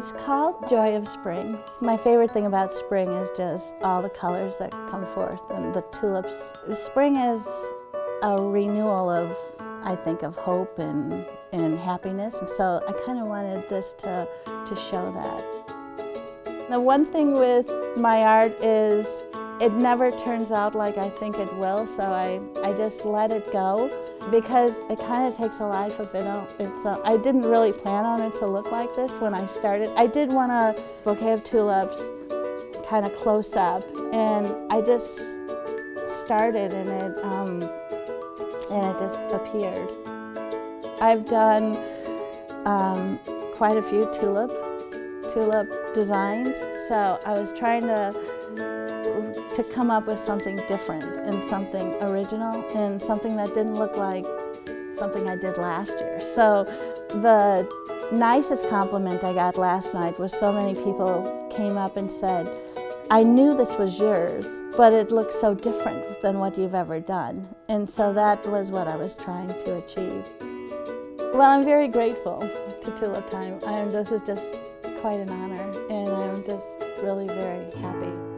It's called Joy of Spring. My favorite thing about spring is just all the colors that come forth and the tulips. Spring is a renewal of, I think, of hope and happiness, and so I kind of wanted this to show that. The one thing with my art is it never turns out like I think it will, so I just let it go because it kind of takes a life of its own. I didn't really plan on it to look like this when I started. I did want a bouquet of tulips kind of close up, and I just started and it just appeared. I've done quite a few tulip designs, so I was trying to come up with something different and something original and something that didn't look like something I did last year. So the nicest compliment I got last night was so many people came up and said, "I knew this was yours, but it looks so different than what you've ever done." And so that was what I was trying to achieve. Well, I'm very grateful to Tulip Time. This is just quite an honor, and I'm just really very happy.